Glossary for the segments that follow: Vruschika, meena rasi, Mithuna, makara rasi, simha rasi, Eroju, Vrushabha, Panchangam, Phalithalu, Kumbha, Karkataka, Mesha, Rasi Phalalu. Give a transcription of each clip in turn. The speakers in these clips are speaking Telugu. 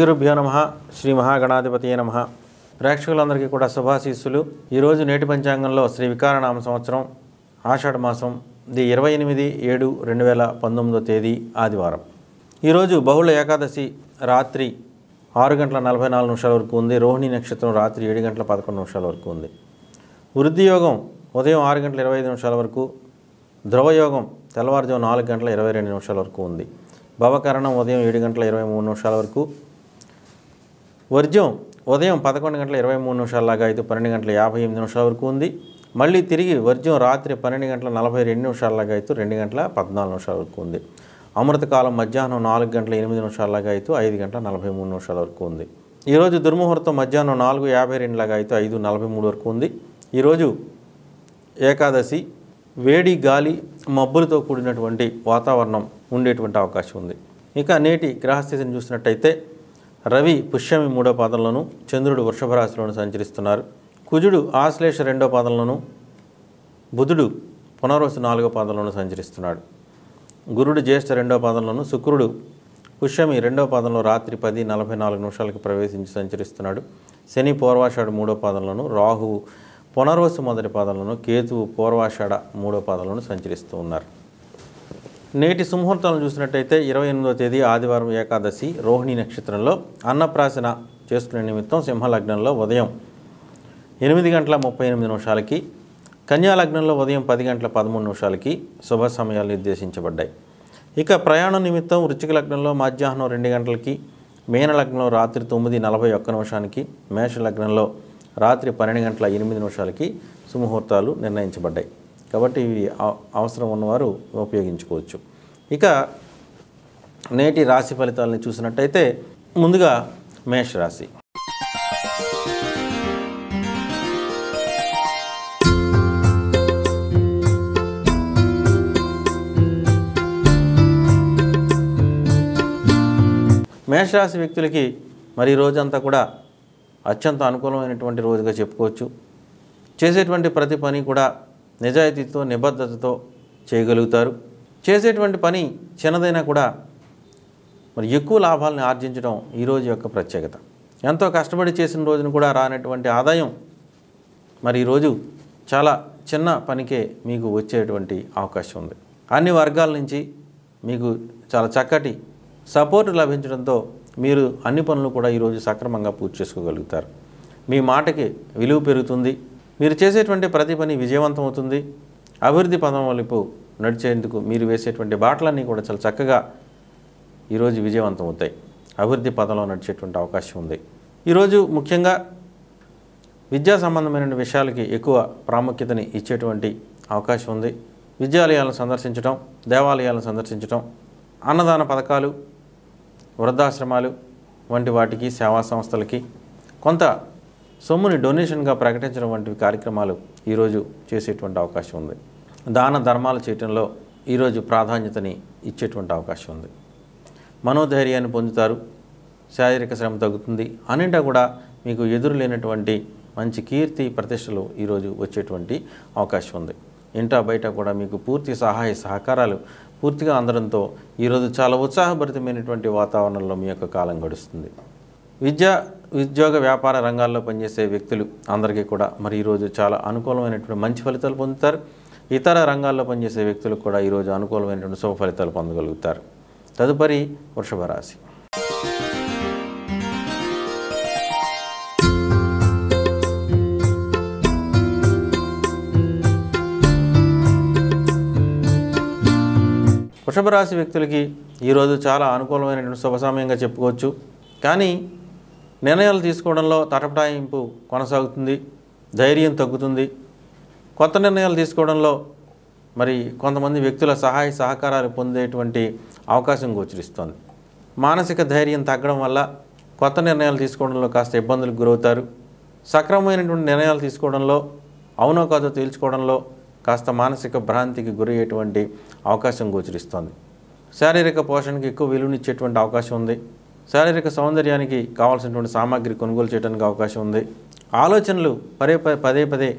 శ్రీగురుభ్యో నమః శ్రీ మహాగణాధిపతయే నమః ప్రేక్షకులందరికీ కూడా శుభాశీస్సులు. ఈరోజు నేటి పంచాంగంలో శ్రీ వికారనామ సంవత్సరం ఆషాఢ మాసం 28/7/2019 ఆదివారం. ఈరోజు బహుళ ఏకాదశి రాత్రి 6:44 వరకు ఉంది. రోహిణి నక్షత్రం రాత్రి 7:11 వరకు ఉంది. వృద్ధియోగం ఉదయం 6:25 వరకు, ద్రవయోగం తెల్లవారుజాము 4:22 వరకు ఉంది. భవకరణం ఉదయం 7:23 వరకు, వర్జం ఉదయం 11:23 లాగా అయితే 12:58 వరకు ఉంది. మళ్ళీ తిరిగి వర్జం రాత్రి 12:42 లాగా అయితే 2:14 వరకు ఉంది. అమృతకాలం మధ్యాహ్నం 4:08 లాగా అయితే 5:43 వరకు ఉంది. ఈరోజు దుర్ముహూర్తం మధ్యాహ్నం 4:52 లాగా అయితే 5:43 వరకు ఉంది. ఈరోజు ఏకాదశి, వేడి గాలి మబ్బులతో కూడినటువంటి వాతావరణం ఉండేటువంటి అవకాశం ఉంది. ఇక నేటి గ్రహస్థితిని చూసినట్టయితే రవి పుష్యమి 3వ పాదంలోను, చంద్రుడు వృషభ రాశిలోను సంచరిస్తున్నారు. కుజుడు ఆశ్లేష 2వ పాదంలోను, బుధుడు పునర్వసు 4వ పాదంలోను సంచరిస్తున్నాడు. గురుడు జ్యేష్ఠ 2వ పాదంలోను, శుక్రుడు పుష్యమి 2వ పాదంలో రాత్రి 10:44 ప్రవేశించి సంచరిస్తున్నాడు. శని పూర్వాషాఢ 3వ పాదంలోను, రాహువు పునర్వసు మొదటి పాదంలోను, కేతువు పూర్వాషాఢ 3వ పాదంలోను సంచరిస్తూ ఉన్నారు. నేటి సుముహూర్తాలను చూసినట్టయితే 28వ తేదీ ఆదివారం ఏకాదశి, రోహిణి నక్షత్రంలో అన్నప్రాసన చేసుకునే నిమిత్తం సింహలగ్నంలో ఉదయం 8:38 కన్యాలగ్నంలో ఉదయం 10:11 శుభ సమయాలు నిర్దేశించబడ్డాయి. ఇక ప్రయాణం నిమిత్తం వృశ్చిక లగ్నంలో మధ్యాహ్నం 2 గంటలకి, మీనలగ్నంలో రాత్రి 9:41 మేషలగ్నంలో రాత్రి 12:08 సుముహూర్తాలు నిర్ణయించబడ్డాయి. కాబట్టి ఇవి అవసరం ఉన్నవారు ఉపయోగించుకోవచ్చు. ఇక నేటి రాశి ఫలితాలను చూసినట్టయితే ముందుగా మేషరాశి. మేషరాశి వ్యక్తులకి మరి రోజంతా కూడా అత్యంత అనుకూలమైనటువంటి రోజుగా చెప్పుకోవచ్చు. చేసేటువంటి ప్రతి పని కూడా నిజాయితీతో నిబద్ధతతో చేయగలుగుతారు. చేసేటువంటి పని చిన్నదైనా కూడా మరి ఎక్కువ లాభాలను ఆర్జించడం ఈరోజు యొక్క ప్రత్యేకత. ఎంతో కష్టపడి చేసిన రోజును కూడా రానటువంటి ఆదాయం మరి ఈరోజు చాలా చిన్న పనికే మీకు వచ్చేటువంటి అవకాశం ఉంది. అన్ని వర్గాల నుంచి మీకు చాలా చక్కటి సపోర్ట్ లభించడంతో మీరు అన్ని పనులు కూడా ఈరోజు సక్రమంగా పూర్తి చేసుకోగలుగుతారు. మీ మాటకి విలువ పెరుగుతుంది. మీరు చేసేటువంటి ప్రతి పని విజయవంతం అవుతుంది. అభివృద్ధి పదం వైపు నడిచేందుకు మీరు వేసేటువంటి బాటలన్నీ కూడా చాలా చక్కగా ఈరోజు విజయవంతం అవుతాయి. అభివృద్ధి పదంలో నడిచేటువంటి అవకాశం ఉంది. ఈరోజు ముఖ్యంగా విద్యా సంబంధమైన విషయాలకి ఎక్కువ ప్రాముఖ్యతని ఇచ్చేటువంటి అవకాశం ఉంది. విద్యాలయాలను సందర్శించడం, దేవాలయాలను సందర్శించడం, అన్నదాన పథకాలు, వృద్ధాశ్రమాలు వంటి వాటికి, సేవా సంస్థలకి కొంత సొమ్ముని డొనేషన్గా ప్రకటించడం వంటి కార్యక్రమాలు ఈరోజు చేసేటువంటి అవకాశం ఉంది. దాన ధర్మాలు చేయటంలో ఈరోజు ప్రాధాన్యతని ఇచ్చేటువంటి అవకాశం ఉంది. మనోధైర్యాన్ని పొందుతారు. శారీరక శ్రమ తగ్గుతుంది. అన్నింటా కూడా మీకు ఎదురు లేనటువంటి మంచి కీర్తి ప్రతిష్టలు ఈరోజు వచ్చేటువంటి అవకాశం ఉంది. ఇంటా బయట కూడా మీకు పూర్తి సహాయ సహకారాలు పూర్తిగా అందడంతో ఈరోజు చాలా ఉత్సాహభరితమైనటువంటి వాతావరణంలో మీ యొక్క కాలం గడుస్తుంది. ఉద్యోగ వ్యాపార రంగాల్లో పనిచేసే వ్యక్తులు అందరికీ కూడా మరి ఈరోజు చాలా అనుకూలమైనటువంటి మంచి ఫలితాలు పొందుతారు. ఇతర రంగాల్లో పనిచేసే వ్యక్తులు కూడా ఈరోజు అనుకూలమైనటువంటి శుభ ఫలితాలు పొందగలుగుతారు. తదుపరి వృషభ రాశి. వృషభ రాశి వ్యక్తులకి ఈరోజు చాలా అనుకూలమైనటువంటి శుభ సమయంగా చెప్పుకోవచ్చు. కానీ నిర్ణయాలు తీసుకోవడంలో తటపటాయింపు కొనసాగుతుంది. ధైర్యం తగ్గుతుంది. కొత్త నిర్ణయాలు తీసుకోవడంలో మరి కొంతమంది వ్యక్తుల సహాయ సహకారాలు పొందేటువంటి అవకాశం గోచరిస్తోంది. మానసిక ధైర్యం తగ్గడం వల్ల కొత్త నిర్ణయాలు తీసుకోవడంలో కాస్త ఇబ్బందులకు గురవుతారు. సక్రమమైనటువంటి నిర్ణయాలు తీసుకోవడంలో, అవునో కాదో తేల్చుకోవడంలో కాస్త మానసిక భ్రాంతికి గురయ్యేటువంటి అవకాశం గోచరిస్తోంది. శారీరక పోషణకి ఎక్కువ విలువనిచ్చేటువంటి అవకాశం ఉంది. శారీరక సౌందర్యానికి కావాల్సినటువంటి సామాగ్రి కొనుగోలు చేయడానికి అవకాశం ఉంది. ఆలోచనలు పదే పదే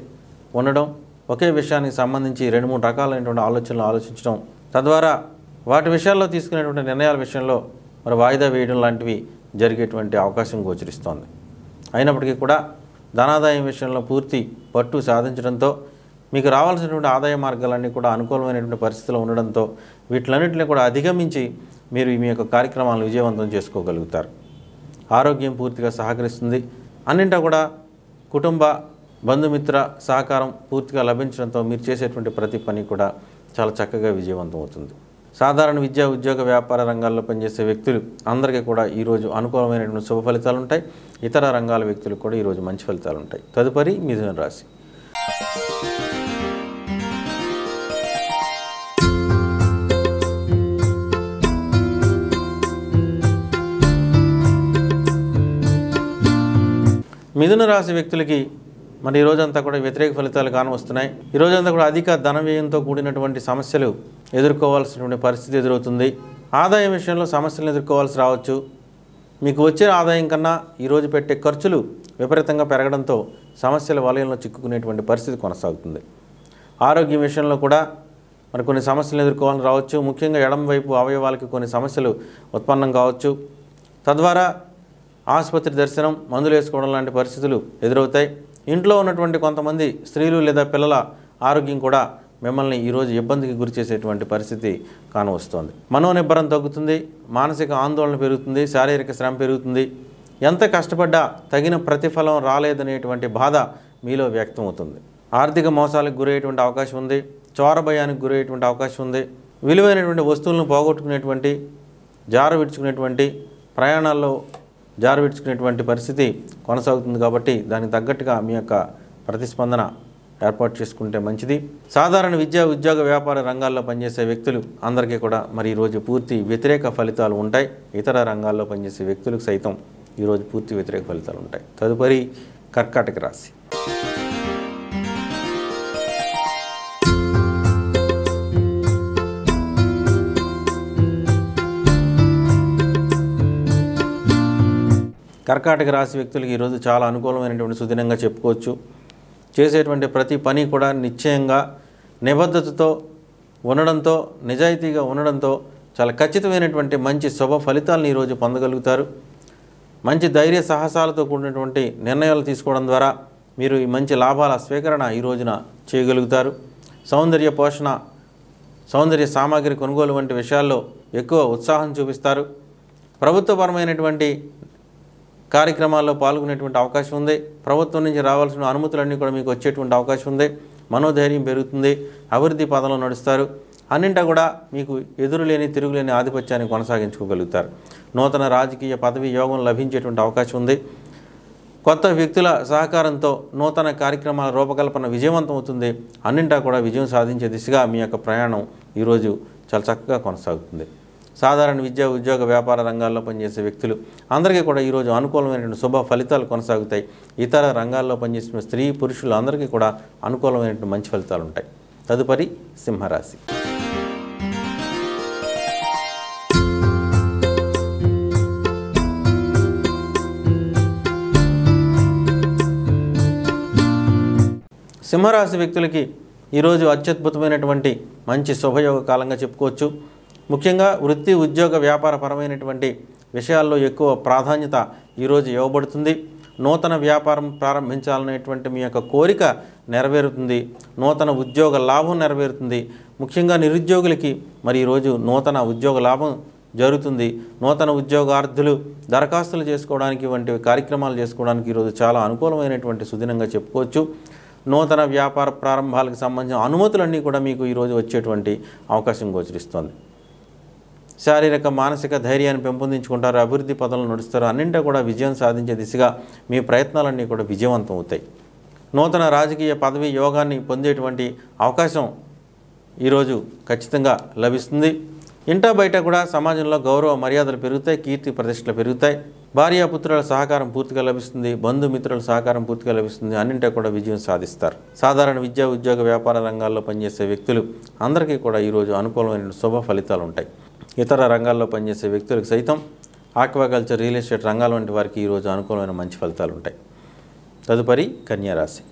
ఉండడం, ఒకే విషయానికి సంబంధించి 2-3 రకాలైనటువంటి ఆలోచనలు ఆలోచించడం, తద్వారా వాటి విషయాల్లో తీసుకునేటువంటి నిర్ణయాల విషయంలో మరి వాయిదా వేయడం లాంటివి జరిగేటువంటి అవకాశం గోచరిస్తోంది. అయినప్పటికీ కూడా ధనాదాయం విషయంలో పూర్తి పట్టు సాధించడంతో మీకు రావాల్సినటువంటి ఆదాయ మార్గాలన్నీ కూడా అనుకూలమైనటువంటి పరిస్థితులు ఉండడంతో వీటిలన్నింటినీ కూడా అధిగమించి మీరు మీ యొక్క కార్యక్రమాలను విజయవంతం చేసుకోగలుగుతారు. ఆరోగ్యం పూర్తిగా సహకరిస్తుంది. అన్నింటా కూడా కుటుంబ బంధుమిత్ర సహకారం పూర్తిగా లభించడంతో మీరు చేసేటువంటి ప్రతి పని కూడా చాలా చక్కగా విజయవంతం అవుతుంది. సాధారణ విద్యా ఉద్యోగ వ్యాపార రంగాల్లో పనిచేసే వ్యక్తులు అందరికీ కూడా ఈరోజు అనుకూలమైనటువంటి శుభ ఫలితాలు ఉంటాయి. ఇతర రంగాల వ్యక్తులకు కూడా ఈరోజు మంచి ఫలితాలు ఉంటాయి. తదుపరి మిథున రాశి. మిథున రాశి వ్యక్తులకి మరి ఈ రోజంతా కూడా వ్యతిరేక ఫలితాలు కానవస్తున్నాయి. ఈ రోజంతా కూడా అధిక ధన వ్యయంతో కూడినటువంటి సమస్యలు ఎదుర్కోవాల్సినటువంటి పరిస్థితి ఎదురవుతుంది. ఆదాయం విషయంలో సమస్యలను ఎదుర్కోవాల్సి రావచ్చు. మీకు వచ్చే ఆదాయం కన్నా ఈరోజు పెట్టే ఖర్చులు విపరీతంగా పెరగడంతో సమస్యల వలయంలో చిక్కుకునేటువంటి పరిస్థితి కొనసాగుతుంది. ఆరోగ్యం విషయంలో కూడా మరి కొన్ని సమస్యలు ఎదుర్కోవాలని రావచ్చు. ముఖ్యంగా ఎడం వైపు అవయవాలకి కొన్ని సమస్యలు ఉత్పన్నం కావచ్చు. తద్వారా ఆసుపత్రి దర్శనం, మందులు వేసుకోవడం లాంటి పరిస్థితులు ఎదురవుతాయి. ఇంట్లో ఉన్నటువంటి కొంతమంది స్త్రీలు లేదా పిల్లల ఆరోగ్యం కూడా మిమ్మల్ని ఈరోజు ఇబ్బందికి గురి చేసేటువంటి పరిస్థితి కానవస్తోంది. మనోనిబ్బరం తగ్గుతుంది, మానసిక ఆందోళన పెరుగుతుంది, శారీరక శ్రమ పెరుగుతుంది. ఎంత కష్టపడ్డా తగిన ప్రతిఫలం రాలేదనేటువంటి బాధ మీలో వ్యక్తమవుతుంది. ఆర్థిక మోసాలకు గురయ్యేటువంటి అవకాశం ఉంది. చోరభయానికి గురయ్యేటువంటి అవకాశం ఉంది. విలువైనటువంటి వస్తువులను పోగొట్టుకునేటువంటి, జారు విడుచుకునేటువంటి, ప్రయాణాల్లో జారు విడుచుకునేటువంటి పరిస్థితి కొనసాగుతుంది. కాబట్టి దానికి తగ్గట్టుగా మీ యొక్క ప్రతిస్పందన ఏర్పాటు చేసుకుంటే మంచిది. సాధారణ విద్యా ఉద్యోగ వ్యాపార రంగాల్లో పనిచేసే వ్యక్తులు అందరికీ కూడా మరి ఈరోజు పూర్తి వ్యతిరేక ఫలితాలు ఉంటాయి. ఇతర రంగాల్లో పనిచేసే వ్యక్తులకు సైతం ఈరోజు పూర్తి వ్యతిరేక ఫలితాలు ఉంటాయి. తదుపరి కర్కాటక రాశి. కర్కాటక రాశి వ్యక్తులకు ఈరోజు చాలా అనుకూలమైనటువంటి సుదినంగా చెప్పుకోవచ్చు. చేసేటువంటి ప్రతి పని కూడా నిశ్చయంగా నిబద్ధతతో ఉండడంతో, నిజాయితీగా ఉండడంతో చాలా ఖచ్చితమైనటువంటి మంచి శుభ ఫలితాలను ఈరోజు పొందగలుగుతారు. మంచి ధైర్య సాహసాలతో కూడినటువంటి నిర్ణయాలు తీసుకోవడం ద్వారా మీరు ఈ మంచి లాభాల స్వీకరణ ఈ రోజున చేయగలుగుతారు. సౌందర్య పోషణ, సౌందర్య సామాగ్రి కొనుగోలు వంటి విషయాల్లో ఎక్కువ ఉత్సాహం చూపిస్తారు. ప్రభుత్వపరమైనటువంటి కార్యక్రమాల్లో పాల్గొనేటువంటి అవకాశం ఉంది. ప్రభుత్వం నుంచి రావాల్సిన అనుమతులన్నీ కూడా మీకు వచ్చేటువంటి అవకాశం ఉంది. మనోధైర్యం పెరుగుతుంది. అభివృద్ధి పదంలో నడుస్తారు. అన్నింటా కూడా మీకు ఎదురులేని, తిరుగులేని ఆధిపత్యాన్ని కొనసాగించుకోగలుగుతారు. నూతన రాజకీయ పదవి యోగం లభించేటువంటి అవకాశం ఉంది. కొత్త వ్యక్తుల సహకారంతో నూతన కార్యక్రమాల రూపకల్పన విజయవంతం అవుతుంది. అన్నింటా కూడా విజయం సాధించే దిశగా మీ యొక్క ప్రయాణం ఈరోజు చాలా చక్కగా కొనసాగుతుంది. సాధారణ విద్యా ఉద్యోగ వ్యాపార రంగాల్లో పనిచేసే వ్యక్తులు అందరికీ కూడా ఈరోజు అనుకూలమైనటువంటి శుభ ఫలితాలు కొనసాగుతాయి. ఇతర రంగాల్లో పనిచేసిన స్త్రీ పురుషులు అందరికీ కూడా అనుకూలమైనటువంటి మంచి ఫలితాలు ఉంటాయి. తదుపరి సింహరాశి. సింహరాశి వ్యక్తులకి ఈరోజు అత్యద్భుతమైనటువంటి మంచి శుభయోగ కాలంగా చెప్పుకోవచ్చు. ముఖ్యంగా వృత్తి ఉద్యోగ వ్యాపార పరమైనటువంటి విషయాల్లో ఎక్కువ ప్రాధాన్యత ఈరోజు ఇవ్వబడుతుంది. నూతన వ్యాపారం ప్రారంభించాలనేటువంటి మీ యొక్క కోరిక నెరవేరుతుంది. నూతన ఉద్యోగ లాభం నెరవేరుతుంది. ముఖ్యంగా నిరుద్యోగులకి మరి ఈరోజు నూతన ఉద్యోగ లాభం జరుగుతుంది. నూతన ఉద్యోగార్థులు దరఖాస్తులు చేసుకోవడానికి వంటి కార్యక్రమాలు చేసుకోవడానికి ఈరోజు చాలా అనుకూలమైనటువంటి సుదినంగా చెప్పుకోవచ్చు. నూతన వ్యాపార ప్రారంభాలకు సంబంధించిన అనుమతులన్నీ కూడా మీకు ఈరోజు వచ్చేటువంటి అవకాశం గోచరిస్తుంది. శారీరక మానసిక ధైర్యాన్ని పెంపొందించుకుంటారు. అభివృద్ధి పదంలో నడుస్తారు. అన్నింటా కూడా విజయం సాధించే దిశగా మీ ప్రయత్నాలన్నీ కూడా విజయవంతం అవుతాయి. నూతన రాజకీయ పదవి యోగాన్ని పొందేటువంటి అవకాశం ఈరోజు ఖచ్చితంగా లభిస్తుంది. ఇంటా బయట కూడా సమాజంలో గౌరవ మర్యాదలు పెరుగుతాయి. కీర్తి ప్రతిష్టలు పెరుగుతాయి. భార్యాపుత్రుల సహకారం పూర్తిగా లభిస్తుంది. బంధుమిత్రుల సహకారం పూర్తిగా లభిస్తుంది. అన్నింటా కూడా విజయం సాధిస్తారు. సాధారణ విద్యా ఉద్యోగ వ్యాపార రంగాల్లో పనిచేసే వ్యక్తులు అందరికీ కూడా ఈరోజు అనుకూలమైన శుభ ఫలితాలు ఉంటాయి. ఇతర రంగాల్లో పనిచేసే వ్యక్తులకు సైతం ఆక్వాకల్చర్, రియల్ ఎస్టేట్ రంగాల వంటి వారికి ఈరోజు అనుకూలమైన మంచి ఫలితాలు ఉంటాయి. తదుపరి కన్యారాశి.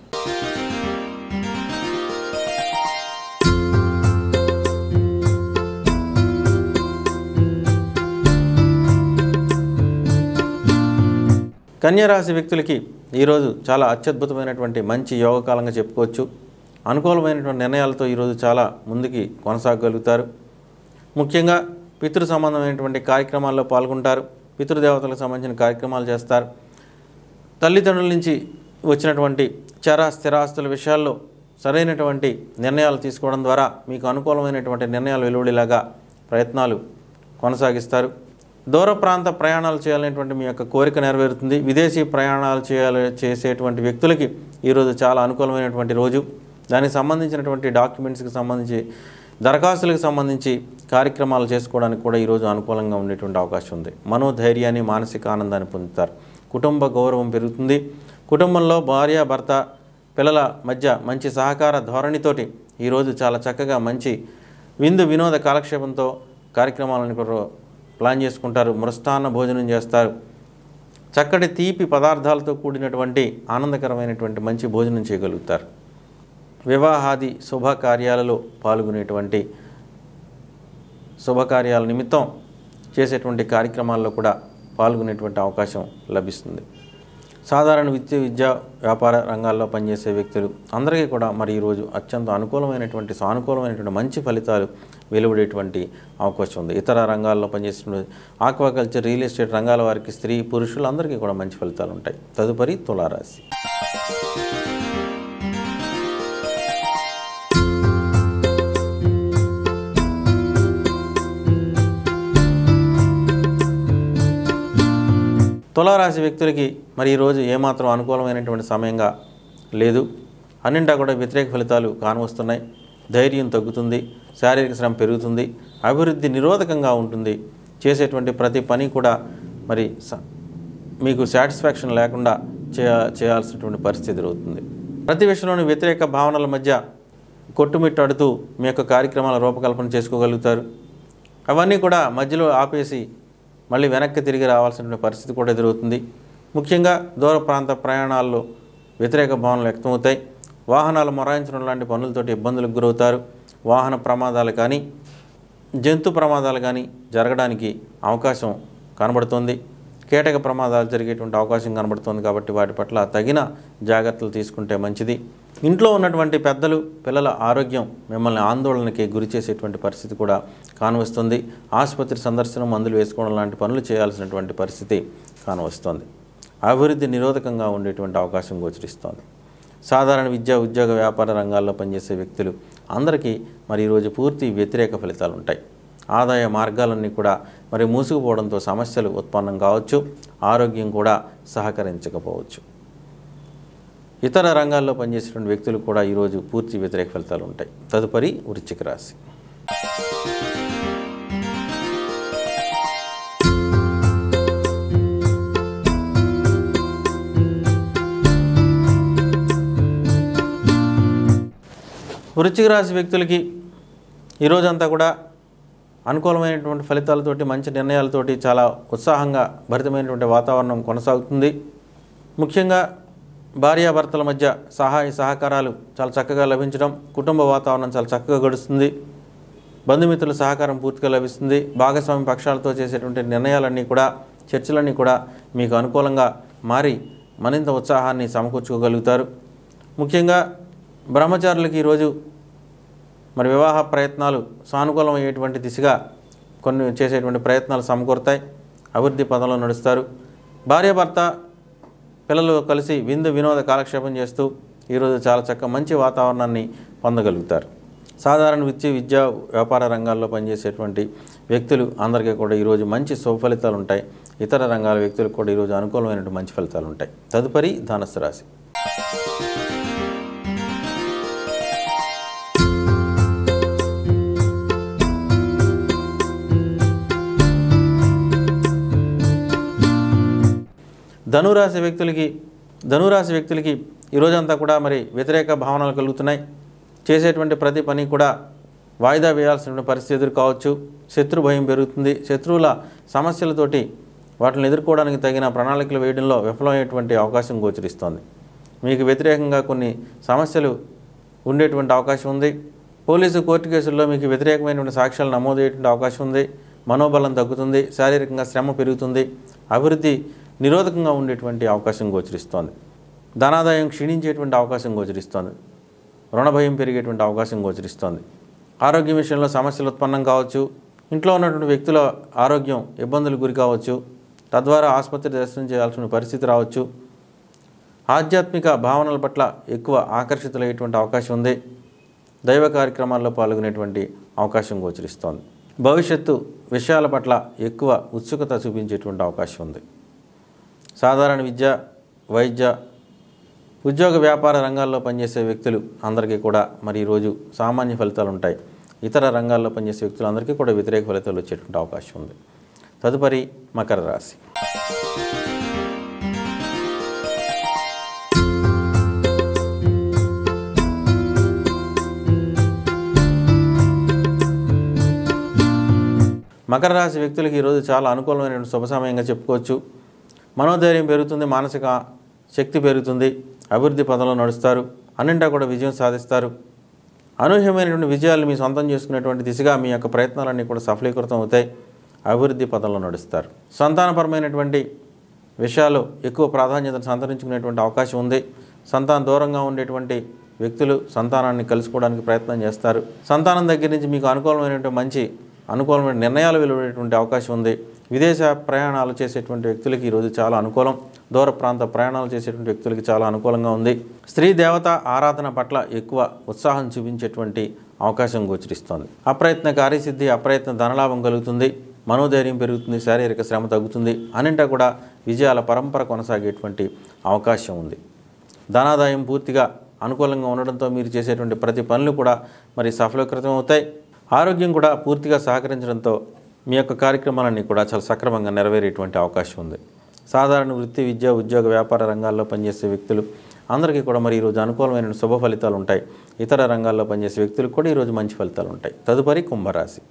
కన్యా రాశి వ్యక్తులకి ఈ రోజు చాలా అత్యద్భుతమైనటువంటి మంచి యోగ కాలంగా చెప్పుకోవచ్చు. అనుకూలమైనటువంటి నిర్ణయాలతో ఈ రోజు చాలా ముందుకి కొనసాగగలుగుతారు. ముఖ్యంగా పితృ సంబంధమైనటువంటి కార్యక్రమాల్లో పాల్గొంటారు. పితృదేవతలకు సంబంధించిన కార్యక్రమాలు చేస్తారు. తల్లిదండ్రుల నుంచి వచ్చినటువంటి చర స్థిరాస్తుల విషయాల్లో సరైనటువంటి నిర్ణయాలు తీసుకోవడం ద్వారా మీకు అనుకూలమైనటువంటి నిర్ణయాలు వెలువడేలాగా ప్రయత్నాలు కొనసాగిస్తారు. దూర ప్రాంత ప్రయాణాలు చేయాలనేటువంటి మీ యొక్క కోరిక నెరవేరుతుంది. విదేశీ ప్రయాణాలు చేసేటువంటి వ్యక్తులకి ఈరోజు చాలా అనుకూలమైనటువంటి రోజు. దానికి సంబంధించినటువంటి డాక్యుమెంట్స్కి సంబంధించి దరఖాస్తులకు సంబంధించి కార్యక్రమాలు చేసుకోవడానికి కూడా ఈరోజు అనుకూలంగా ఉండేటువంటి అవకాశం ఉంది. మనోధైర్యాన్ని, మానసిక ఆనందాన్ని పొందుతారు. కుటుంబ గౌరవం పెరుగుతుంది. కుటుంబంలో భార్య భర్త పిల్లల మధ్య మంచి సహకార ధోరణితోటి ఈరోజు చాలా చక్కగా మంచి విందు వినోద కాలక్షేపంతో కార్యక్రమాలను ప్లాన్ చేసుకుంటారు. మృష్టాన్న భోజనం చేస్తారు. చక్కటి తీపి పదార్థాలతో కూడినటువంటి ఆనందకరమైనటువంటి మంచి భోజనం చేయగలుగుతారు. వివాహాది శుభకార్యాలలో పాల్గొనేటువంటి శుభకార్యాల నిమిత్తం చేసేటువంటి కార్యక్రమాల్లో కూడా పాల్గొనేటువంటి అవకాశం లభిస్తుంది. సాధారణ విద్యా వ్యాపార రంగాల్లో పనిచేసే వ్యక్తులు అందరికీ కూడా మరి ఈరోజు అత్యంత అనుకూలమైనటువంటి సానుకూలమైనటువంటి మంచి ఫలితాలు వెలువడేటువంటి అవకాశం ఉంది. ఇతర రంగాల్లో పనిచేసిన ఆక్వాకల్చర్, రియల్ ఎస్టేట్ రంగాల వారికి స్త్రీ పురుషులందరికీ కూడా మంచి ఫలితాలు ఉంటాయి. తదుపరి తులారాశి. తులారాశి వ్యక్తులకి మరి ఈరోజు ఏమాత్రం అనుకూలమైనటువంటి సమయంగా లేదు. అన్నింటా కూడా వ్యతిరేక ఫలితాలు కానవస్తున్నాయి. ధైర్యం తగ్గుతుంది. శారీరక శ్రమ పెరుగుతుంది. అభివృద్ధి నిరోధకంగా ఉంటుంది. చేసేటువంటి ప్రతి పని కూడా మరి మీకు సాటిస్ఫాక్షన్ లేకుండా చేయాల్సినటువంటి పరిస్థితి ఎదురవుతుంది. ప్రతి విషయంలోని వ్యతిరేక భావనల మధ్య కొట్టుమిట్టాడుతూ మీ యొక్క కార్యక్రమాల రూపకల్పన చేసుకోగలుగుతారు. అవన్నీ కూడా మధ్యలో ఆపేసి మళ్ళీ వెనక్కి తిరిగి రావాల్సిన పరిస్థితి కూడా ఎదురవుతుంది. ముఖ్యంగా దూర ప్రాంత ప్రయాణాల్లో వ్యతిరేక భావనలు వ్యక్తమవుతాయి. వాహనాలు మొరాయించడం లాంటి పనులతోటి ఇబ్బందులకు గురవుతారు. వాహన ప్రమాదాలు కానీ జంతు ప్రమాదాలు కానీ జరగడానికి అవకాశం కనబడుతుంది. కీటక ప్రమాదాలు జరిగేటువంటి అవకాశం కనబడుతుంది. కాబట్టి వాటి పట్ల తగిన జాగ్రత్తలు తీసుకుంటే మంచిది. ఇంట్లో ఉన్నటువంటి పెద్దలు పిల్లల ఆరోగ్యం మిమ్మల్ని ఆందోళనకి గురి చేసేటువంటి పరిస్థితి కూడా కానవస్తుంది. ఆసుపత్రి సందర్శనం, మందులు వేసుకోవడం లాంటి పనులు చేయాల్సినటువంటి పరిస్థితి కానవస్తుంది. అభివృద్ధి నిరోధకంగా ఉండేటువంటి అవకాశం గోచరిస్తోంది. సాధారణ విద్యా ఉద్యోగ వ్యాపార రంగాల్లో పనిచేసే వ్యక్తులు అందరికీ మరి ఈరోజు పూర్తి వ్యతిరేక ఫలితాలు ఉంటాయి. ఆదాయ మార్గాలన్నీ కూడా మరి మూసుకుపోవడంతో సమస్యలు ఉత్పన్నం కావచ్చు. ఆరోగ్యం కూడా సహకరించకపోవచ్చు. ఇతర రంగాల్లో పనిచేసేటువంటి వ్యక్తులు కూడా ఈరోజు పూర్తి వ్యతిరేక ఫలితాలు ఉంటాయి. తదుపరి వృశ్చిక రాశి. వృశ్చిక రాశి వ్యక్తులకి ఈరోజంతా కూడా అనుకూలమైనటువంటి ఫలితాలతోటి మంచి నిర్ణయాలతోటి చాలా ఉత్సాహంగా భరితమైనటువంటి వాతావరణం కొనసాగుతుంది. ముఖ్యంగా భార్యాభర్తల మధ్య సహాయ సహకారాలు చాలా చక్కగా లభించడం, కుటుంబ వాతావరణం చాలా చక్కగా గడుస్తుంది. బంధుమిత్రుల సహకారం పూర్తిగా లభిస్తుంది. భాగస్వామి పక్షాలతో చేసేటువంటి నిర్ణయాలన్నీ కూడా చర్చలన్నీ కూడా మీకు అనుకూలంగా మారి మరింత ఉత్సాహాన్ని సమకూర్చుకోగలుగుతారు. ముఖ్యంగా బ్రహ్మచారులకి ఈరోజు మరి వివాహ ప్రయత్నాలు సానుకూలమయ్యేటువంటి దిశగా కొన్ని చేసేటువంటి ప్రయత్నాలు సమకూరుతాయి. అభివృద్ధి పదంలో నడుస్తారు. భార్యాభర్త పిల్లలు కలిసి విందు వినోద కాలక్షేపం చేస్తూ ఈరోజు చాలా చక్కగా మంచి వాతావరణాన్ని పొందగలుగుతారు. సాధారణ విద్యా వ్యాపార రంగాల్లో పనిచేసేటువంటి వ్యక్తులు అందరికీ కూడా ఈరోజు మంచి శుభఫలితాలు ఉంటాయి. ఇతర రంగాల వ్యక్తులకు కూడా ఈరోజు అనుకూలమైనటువంటి మంచి ఫలితాలు ఉంటాయి. తదుపరి ధనుస్సు రాశి. ధనురాశి వ్యక్తులకి ఈరోజంతా కూడా మరి వ్యతిరేక భావనలు కలుగుతున్నాయి. చేసేటువంటి ప్రతి పని కూడా వాయిదా వేయాల్సిన పరిస్థితి ఎదురు కావచ్చు. శత్రు భయం పెరుగుతుంది. శత్రువుల సమస్యలతోటి వాటిని ఎదుర్కోవడానికి తగిన ప్రణాళికలు వేయడంలో విఫలమయ్యేటువంటి అవకాశం గోచరిస్తోంది. మీకు వ్యతిరేకంగా కొన్ని సమస్యలు ఉండేటువంటి అవకాశం ఉంది. పోలీసు కోర్టు కేసుల్లో మీకు వ్యతిరేకమైనటువంటి సాక్ష్యాలు నమోదయ్యేటువంటి అవకాశం ఉంది. మనోబలం తగ్గుతుంది, శారీరకంగా శ్రమ పెరుగుతుంది, అభివృద్ధి నిరోధకంగా ఉండేటువంటి అవకాశం గోచరిస్తోంది. ధనాదాయం క్షీణించేటువంటి అవకాశం గోచరిస్తోంది, రుణభయం పెరిగేటువంటి అవకాశం గోచరిస్తోంది. ఆరోగ్య విషయంలో సమస్యలు ఉత్పన్నం కావచ్చు, ఇంట్లో ఉన్నటువంటి వ్యక్తుల ఆరోగ్యం ఇబ్బందులు గురి కావచ్చు, తద్వారా ఆసుపత్రి దర్శనం చేయాల్సిన పరిస్థితి రావచ్చు. ఆధ్యాత్మిక భావనల పట్ల ఎక్కువ ఆకర్షితులయ్యేటువంటి అవకాశం ఉంది, దైవ కార్యక్రమాల్లో పాల్గొనేటువంటి అవకాశం గోచరిస్తోంది. భవిష్యత్తు విషయాల పట్ల ఎక్కువ ఉత్సుకత చూపించేటువంటి అవకాశం ఉంది. సాధారణ విద్య, వైద్య, ఉద్యోగ, వ్యాపార రంగాల్లో పనిచేసే వ్యక్తులు అందరికీ కూడా మరి ఈరోజు సామాన్య ఫలితాలు ఉంటాయి. ఇతర రంగాల్లో పనిచేసే వ్యక్తులందరికీ కూడా వ్యతిరేక ఫలితాలు వచ్చేటువంటి అవకాశం ఉంది. తదుపరి మకర రాశి. మకర రాశి వ్యక్తులకి ఈరోజు చాలా అనుకూలమైన శుభ సమయంగా చెప్పుకోవచ్చు. మనోధైర్యం పెరుగుతుంది, మానసిక శక్తి పెరుగుతుంది, అభివృద్ధి పదంలో నడుస్తారు, అన్నింటా కూడా విజయం సాధిస్తారు. అనూహ్యమైనటువంటి విజయాలు మీ సొంతం చేసుకునేటువంటి దిశగా మీ యొక్క ప్రయత్నాలన్నీ కూడా సఫలీకృతం అవుతాయి, అభివృద్ధి పదంలో నడుస్తారు. సంతానపరమైనటువంటి విషయాలు ఎక్కువ ప్రాధాన్యతను సంతరించుకునేటువంటి అవకాశం ఉంది. సంతానం దూరంగా ఉండేటువంటి వ్యక్తులు సంతానాన్ని కలుసుకోవడానికి ప్రయత్నం చేస్తారు. సంతానం దగ్గర నుంచి మీకు అనుకూలమైనటువంటి మంచి అనుకూలమైన నిర్ణయాలు వెలువడేటువంటి అవకాశం ఉంది. విదేశ ప్రయాణాలు చేసేటువంటి వ్యక్తులకి ఈరోజు చాలా అనుకూలం, దూర ప్రాంత ప్రయాణాలు చేసేటువంటి వ్యక్తులకి చాలా అనుకూలంగా ఉంది. స్త్రీ దేవత ఆరాధన పట్ల ఎక్కువ ఉత్సాహం చూపించేటువంటి అవకాశం గోచరిస్తోంది. అప్రయత్న కార్యసిద్ధి, అప్రయత్న ధనలాభం కలుగుతుంది, మనోధైర్యం పెరుగుతుంది, శారీరక శ్రమ తగ్గుతుంది, అన్నింటా కూడా విజయాల పరంపర కొనసాగేటువంటి అవకాశం ఉంది. ధనాదాయం పూర్తిగా అనుకూలంగా ఉండడంతో మీరు చేసేటువంటి ప్రతి పనులు కూడా మరి సఫలీకృతం అవుతాయి. ఆరోగ్యం కూడా పూర్తిగా సహకరించడంతో మీ యొక్క కార్యక్రమాలన్నీ కూడా చాలా సక్రమంగా నెరవేరేటువంటి అవకాశం ఉంది. సాధారణ వృత్తి, విద్య, ఉద్యోగ, వ్యాపార రంగాల్లో పనిచేసే వ్యక్తులు అందరికీ కూడా మరి ఈరోజు అనుకూలమైన శుభ ఫలితాలు ఉంటాయి. ఇతర రంగాల్లో పనిచేసే వ్యక్తులకు కూడా ఈరోజు మంచి ఫలితాలు ఉంటాయి. తదుపరి కుంభరాశి.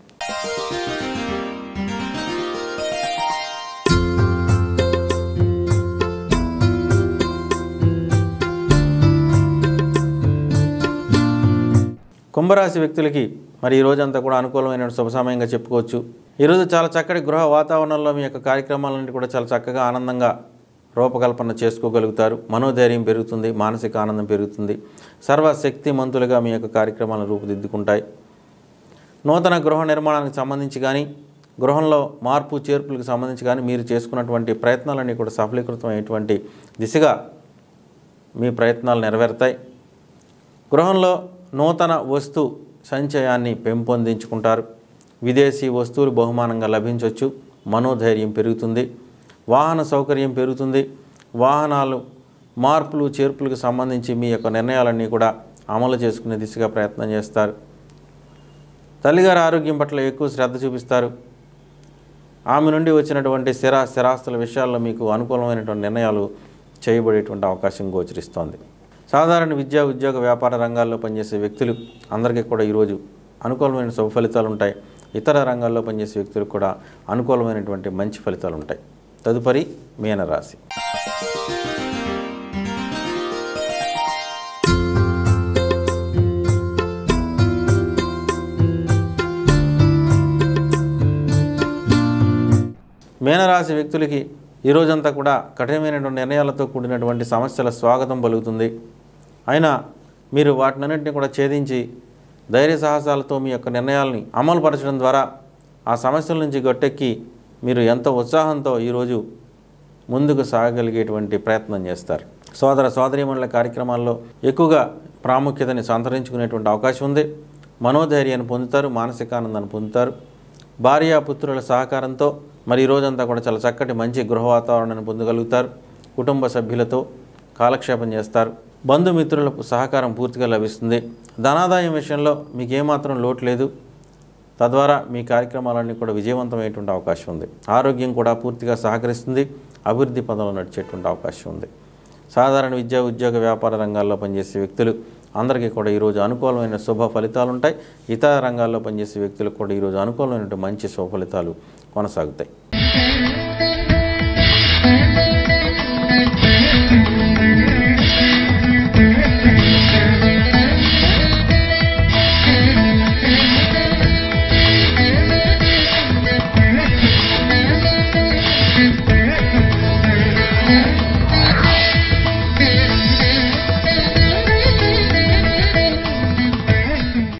కుంభరాశి వ్యక్తులకి మరి ఈరోజంతా కూడా అనుకూలమైన శుభ సమయంగా చెప్పుకోవచ్చు. ఈరోజు చాలా చక్కటి గృహ వాతావరణంలో మీ యొక్క కార్యక్రమాలన్నీ కూడా చాలా చక్కగా ఆనందంగా రూపకల్పన చేసుకోగలుగుతారు. మనోధైర్యం పెరుగుతుంది, మానసిక ఆనందం పెరుగుతుంది, సర్వశక్తి మంతులుగా మీ యొక్క కార్యక్రమాలను రూపుదిద్దుకుంటాయి. నూతన గృహ నిర్మాణానికి సంబంధించి కానీ, గృహంలో మార్పు చేర్పులకు సంబంధించి కానీ మీరు చేసుకున్నటువంటి ప్రయత్నాలన్నీ కూడా సఫలీకృతమైనటువంటి దిశగా మీ ప్రయత్నాలు నెరవేరుతాయి. గృహంలో నూతన వస్తు సంచయాన్ని పెంపొందించుకుంటారు. విదేశీ వస్తువులు బహుమానంగా లభించవచ్చు, మనోధైర్యం పెరుగుతుంది, వాహన సౌకర్యం పెరుగుతుంది. వాహనాలు మార్పులు చేర్పులకు సంబంధించి మీ యొక్క నిర్ణయాలన్నీ కూడా అమలు చేసుకునే దిశగా ప్రయత్నం చేస్తారు. తల్లిగారి ఆరోగ్యం పట్ల ఎక్కువ శ్రద్ధ చూపిస్తారు. ఆమె నుండి వచ్చినటువంటి స్థిరాస్తుల విషయాల్లో మీకు అనుకూలమైనటువంటి నిర్ణయాలు చేయబడేటువంటి అవకాశం గోచరిస్తోంది. సాధారణ విద్య, ఉద్యోగ, వ్యాపార రంగాల్లో పనిచేసే వ్యక్తులు అందరికీ కూడా ఈరోజు అనుకూలమైన శుభ ఫలితాలు ఉంటాయి. ఇతర రంగాల్లో పనిచేసే వ్యక్తులకు కూడా అనుకూలమైనటువంటి మంచి ఫలితాలు ఉంటాయి. తదుపరి మీన రాశి. మీన రాశి వ్యక్తులకి ఈరోజంతా కూడా కఠినమైనటువంటి నిర్ణయాలతో కూడినటువంటి సమస్యల స్వాగతం పలుకుతుంది. అయినా మీరు వాటినన్నింటినీ కూడా ఛేదించి ధైర్య సాహసాలతో మీ యొక్క నిర్ణయాలని అమలుపరచడం ద్వారా ఆ సమస్యల నుంచి గట్టెక్కి మీరు ఎంతో ఉత్సాహంతో ఈరోజు ముందుకు సాగగలిగేటువంటి ప్రయత్నం చేస్తారు. సోదర సోదరీమణుల కార్యక్రమాల్లో ఎక్కువగా ప్రాముఖ్యతని సంతరించుకునేటువంటి అవకాశం ఉంది. మనోధైర్యాన్ని పొందుతారు, మానసిక ఆనందాన్ని పొందుతారు. భార్యాపుత్రుల సహకారంతో మరి ఈరోజంతా కూడా చాలా చక్కటి మంచి గృహ వాతావరణాన్ని పొందగలుగుతారు. కుటుంబ సభ్యులతో కాలక్షేపం చేస్తారు. బంధుమిత్రులకు సహకారం పూర్తిగా లభిస్తుంది. ధనాదాయం విషయంలో మీకు ఏమాత్రం లోటు లేదు, తద్వారా మీ కార్యక్రమాలన్నీ కూడా విజయవంతమయ్యేటువంటి అవకాశం ఉంది. ఆరోగ్యం కూడా పూర్తిగా సహకరిస్తుంది, అభివృద్ధి పదంలో నడిచేటువంటి అవకాశం ఉంది. సాధారణ విద్య, ఉద్యోగ, వ్యాపార రంగాల్లో పనిచేసే వ్యక్తులు అందరికీ కూడా ఈరోజు అనుకూలమైన శుభ ఫలితాలు ఉంటాయి. ఇతర రంగాల్లో పనిచేసే వ్యక్తులకు కూడా ఈరోజు అనుకూలమైనటువంటి మంచి శుభ ఫలితాలు కొనసాగుతాయి.